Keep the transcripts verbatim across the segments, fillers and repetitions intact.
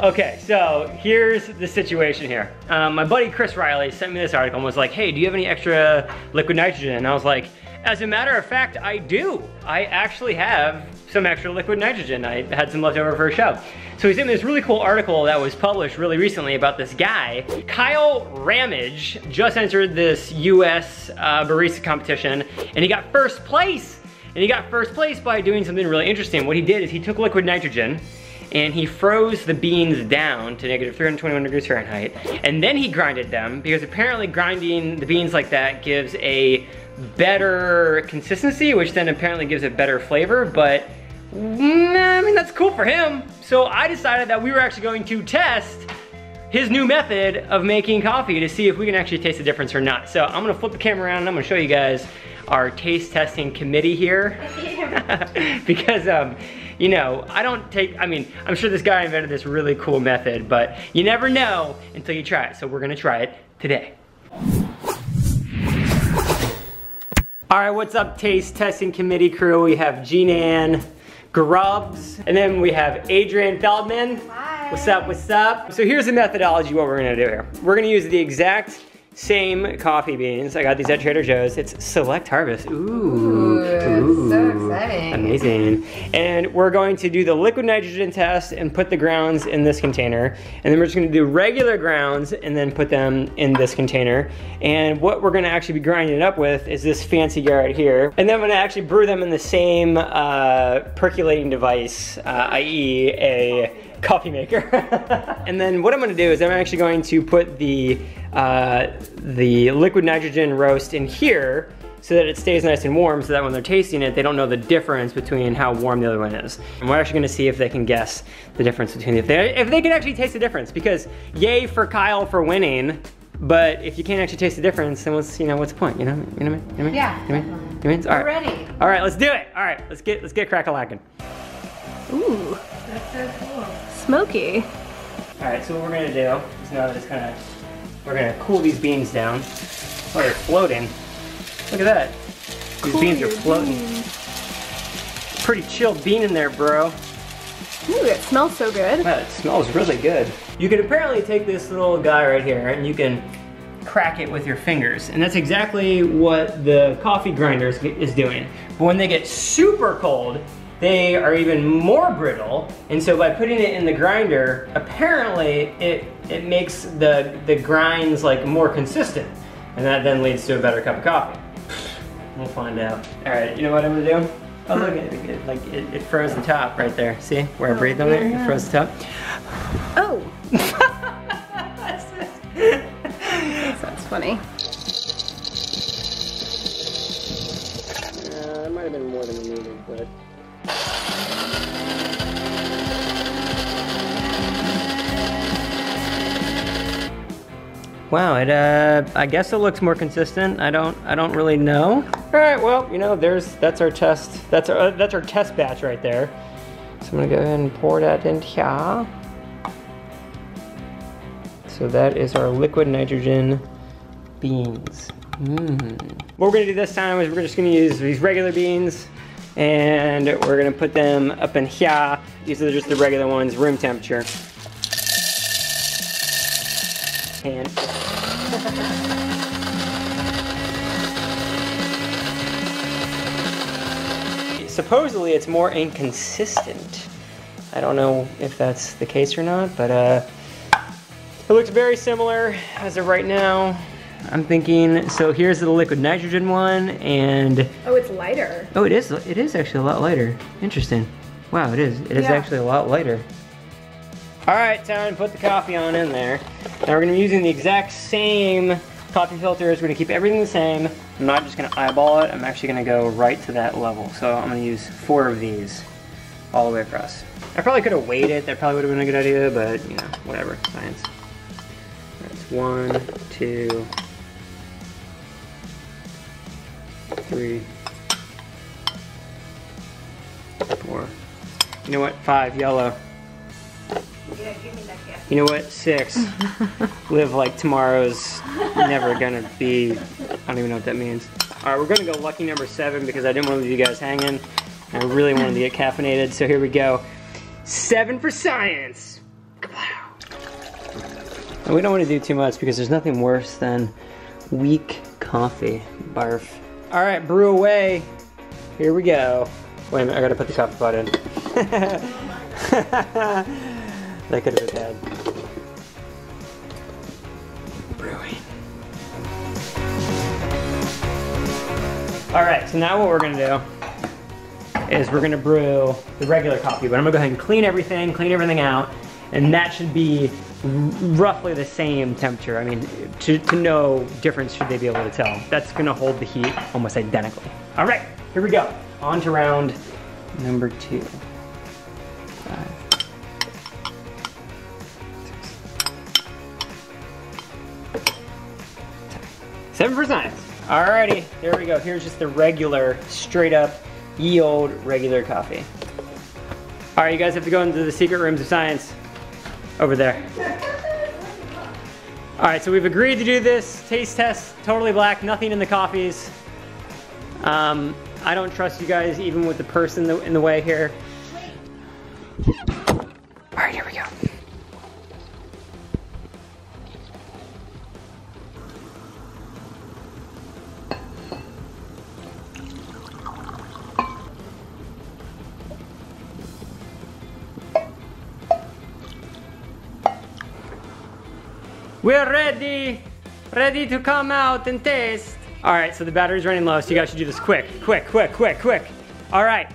Okay, so here's the situation here. Um, my buddy Chris Riley sent me this article and was like, hey, do you have any extra liquid nitrogen? And I was like, as a matter of fact, I do. I actually have some extra liquid nitrogen. I had some left over for a show. So he sent me this really cool article that was published really recently about this guy. Kyle Ramage just entered this U S uh, barista competition and he got first place. And he got first place by doing something really interesting. What he did is he took liquid nitrogen and he froze the beans down to negative three hundred twenty-one degrees Fahrenheit. And then he grinded them, because apparently grinding the beans like that gives a better consistency, which then apparently gives it better flavor, but nah, I mean, that's cool for him. So I decided that we were actually going to test his new method of making coffee to see if we can actually taste the difference or not. So I'm gonna flip the camera around and I'm gonna show you guys our taste testing committee here. Because, um, you know, I don't take, I mean, I'm sure this guy invented this really cool method, but you never know until you try it. So we're gonna try it today. All right, what's up, taste testing committee crew? We have Jean-Ann Grubbs, and then we have Adrienne Feldman. Hi. What's up, what's up? So here's the methodology, what we're gonna do here. We're gonna use the exact same coffee beans. I got these at Trader Joe's. It's Select Harvest. Ooh. Ooh, ooh. So exciting. Amazing. And we're going to do the liquid nitrogen test and put the grounds in this container. And then we're just gonna do regular grounds and then put them in this container. And what we're gonna actually be grinding it up with is this fancy guy right here. And then I'm gonna actually brew them in the same uh, percolating device, uh, that is a coffee maker. And then what I'm gonna do is I'm actually going to put the uh, the liquid nitrogen roast in here so that it stays nice and warm, so that when they're tasting it, they don't know the difference between how warm the other one is. And we're actually gonna see if they can guess the difference between, if they, if they can actually taste the difference, because yay for Kyle for winning, but if you can't actually taste the difference, then what's, you know, what's the point? You know, you know what I mean? You know what I mean? Yeah. You know what I mean? You know what I mean? All right. We're ready. All right, let's do it. All right, let's get, let's get crack-a-lackin'. Ooh. That's so cool. Smoky. All right, so what we're gonna do is now that it's kind of, we're gonna cool these beans down. Oh, they're floating. Look at that. These cool beans are floating. Beans. Pretty chilled bean in there, bro. Ooh, it smells so good. Wow, it smells really good. You can apparently take this little guy right here and you can crack it with your fingers. And that's exactly what the coffee grinder is doing. But when they get super cold, they are even more brittle, and so by putting it in the grinder, apparently it it makes the the grinds like more consistent, and that then leads to a better cup of coffee. We'll find out. All right, you know what I'm gonna do? Oh look, it, it like it, it froze the top right there. See where I breathed on there? It froze the top. Oh. That sounds funny. Uh, it might have been more than we needed, but. Wow, it, uh, I guess it looks more consistent. I don't, I don't really know. All right, well, you know, there's, that's our test. That's our, uh, that's our test batch right there. So I'm gonna go ahead and pour that in here. So that is our liquid nitrogen beans. Mm. What we're gonna do this time is we're just gonna use these regular beans, and we're gonna put them up in here. These are just the regular ones, room temperature. And supposedly it's more inconsistent. I don't know if that's the case or not, but uh, it looks very similar as of right now. I'm thinking, so here's the liquid nitrogen one, and... Oh, it's lighter. Oh, it is, it is actually a lot lighter. Interesting. Wow, it is. It is yeah. Actually a lot lighter. All right, time to put the coffee on in there. Now we're gonna be using the exact same coffee filters. We're gonna keep everything the same. I'm not just gonna eyeball it. I'm actually gonna go right to that level. So I'm gonna use four of these all the way across. I probably could have weighed it. That probably would have been a good idea, but you know, whatever, science. That's one, two, three, four. You know what, five, yellow. Yeah, give me that gift. You know what? Six. Live like tomorrow's never gonna be. I don't even know what that means. All right, we're gonna go lucky number seven because I didn't want to leave you guys hanging. I really wanted to get caffeinated, so here we go. Seven for science. Goodbye. And we don't want to do too much because there's nothing worse than weak coffee. Barf. All right, brew away. Here we go. Wait a minute, I gotta put the coffee pot in. That could have been bad. Brewing. All right, so now what we're gonna do is we're gonna brew the regular coffee, but I'm gonna go ahead and clean everything, clean everything out, and that should be roughly the same temperature. I mean, to, to no difference should they be able to tell. That's gonna hold the heat almost identically. All right, here we go. On to round number two. Five, six, seven percent. Alrighty, there we go. Here's just the regular, straight up, ye old regular coffee. All right, you guys have to go into the secret rooms of science. Over there. All right, so we've agreed to do this taste test, totally black, nothing in the coffees. Um, I don't trust you guys even with the purse in the, in the way here. All right, here we go. We're ready, ready to come out and taste. All right, so the battery's running low, so you guys should do this quick, quick, quick, quick, quick. All right,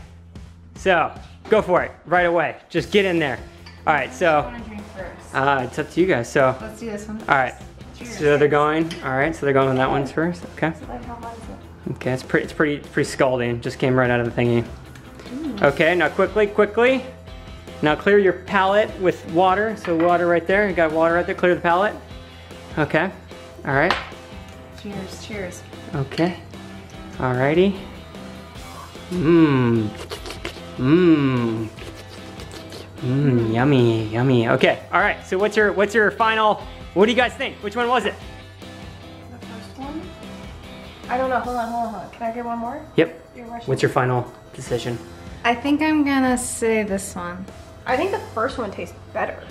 so go for it right away. Just get in there. All right, so I want to drink first. Uh, it's up to you guys. So let's do this one first. All right, cheers. So they're going. All right, so they're going on that one first. Okay. So then how hot is it? Okay, it's pretty, it's pretty, it's pretty scalding. Just came right out of the thingy. Mm. Okay, now quickly, quickly. Now clear your palate with water. So water right there. You got water right there. Clear the palate. Okay, all right. Cheers, cheers. Okay, all righty. Mmm, mmm, mmm, yummy, yummy. Okay, all right, so what's your, what's your final, what do you guys think? Which one was it? The first one? I don't know, hold on, hold on, hold on. Can I get one more? Yep, You're rushing. What's your final decision? I think I'm gonna say this one. I think the first one tastes better.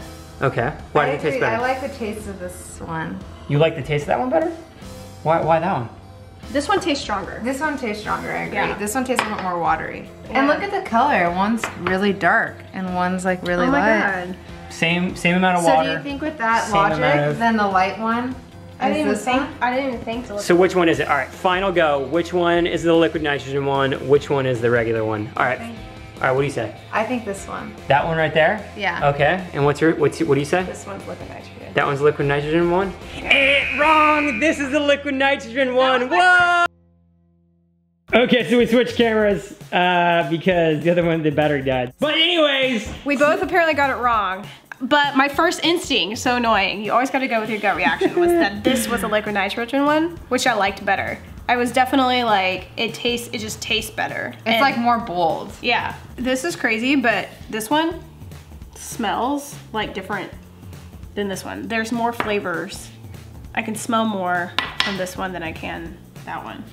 Okay, why did it taste better? I like the taste of this one. You like the taste of that one better? Why Why that one? This one tastes stronger. This one tastes stronger, I agree. Yeah. This one tastes a little more watery. Yeah. And look at the color. One's really dark and one's like really oh my light. God. Same same amount of so water. So do you think with that logic, of... then the light one I didn't even think. One? I didn't even think. So which one is it? All right, final go. Which one is the liquid nitrogen one? Which one is the regular one? All right. All right, what do you say? I think this one. That one right there? Yeah. Okay, and what's your, what's your, what do you say? This one's liquid nitrogen. That one's liquid nitrogen one? Yeah. Eh, wrong! This is the liquid nitrogen one, whoa! Okay, so we switched cameras uh, because the other one, the battery died. But anyways! We both apparently got it wrong. But my first instinct, so annoying, you always gotta go with your gut reaction, was that this was the liquid nitrogen one, which I liked better. I was definitely like, it tastes, it just tastes better. It's and like more bold. Yeah. This is crazy, but this one smells like different than this one. There's more flavors. I can smell more from this one than I can that one.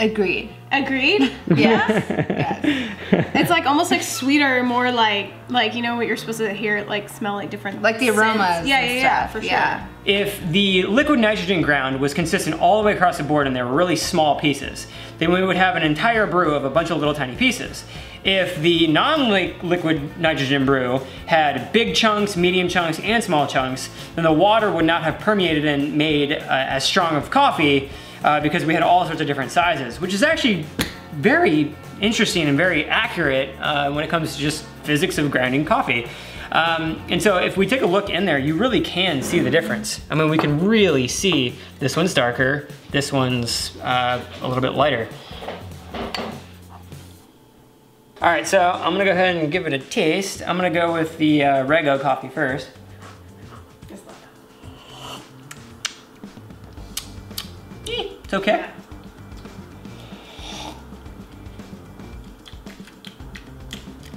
Agreed. Agreed? Yes? Yes. It's like almost like sweeter, more like, like you know what you're supposed to hear, like smell like different. Like the aromas. Yeah, yeah, yeah, for sure. Yeah. If the liquid nitrogen ground was consistent all the way across the board and they were really small pieces, then we would have an entire brew of a bunch of little tiny pieces. If the non-liquid nitrogen brew had big chunks, medium chunks, and small chunks, then the water would not have permeated and made uh, as strong of coffee Uh, because we had all sorts of different sizes, which is actually very interesting and very accurate uh, when it comes to just physics of grounding coffee. Um, and so if we take a look in there, you really can see the difference. I mean, we can really see this one's darker, this one's uh, a little bit lighter. All right, so I'm gonna go ahead and give it a taste. I'm gonna go with the uh, Rego coffee first. It's okay.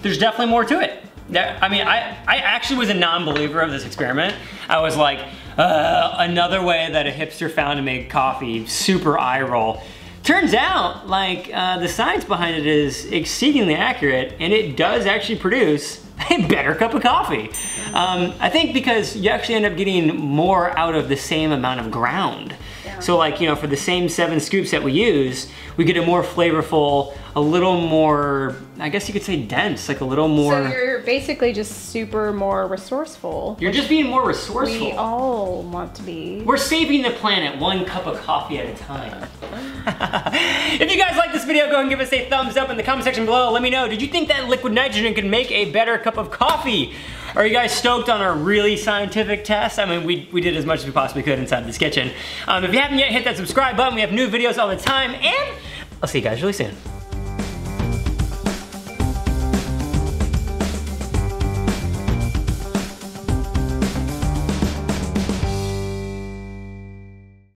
There's definitely more to it. That, I mean, I, I actually was a non-believer of this experiment. I was like, uh, another way that a hipster found to make coffee, super eye roll. Turns out, like, uh, the science behind it is exceedingly accurate, and it does actually produce a better cup of coffee. Uh, Um, I think because you actually end up getting more out of the same amount of ground. Yeah. So like, you know, for the same seven scoops that we use, we get a more flavorful, a little more, I guess you could say dense, like a little more. So you're basically just super more resourceful. You're just being more resourceful. We all want to be. We're saving the planet one cup of coffee at a time. If you guys like this video, go ahead and give us a thumbs up in the comment section below. Let me know, did you think that liquid nitrogen could make a better cup of coffee? Are you guys stoked on our really scientific test? I mean, we, we did as much as we possibly could inside this kitchen. Um, if you haven't yet, hit that subscribe button. We have new videos all the time, and I'll see you guys really soon.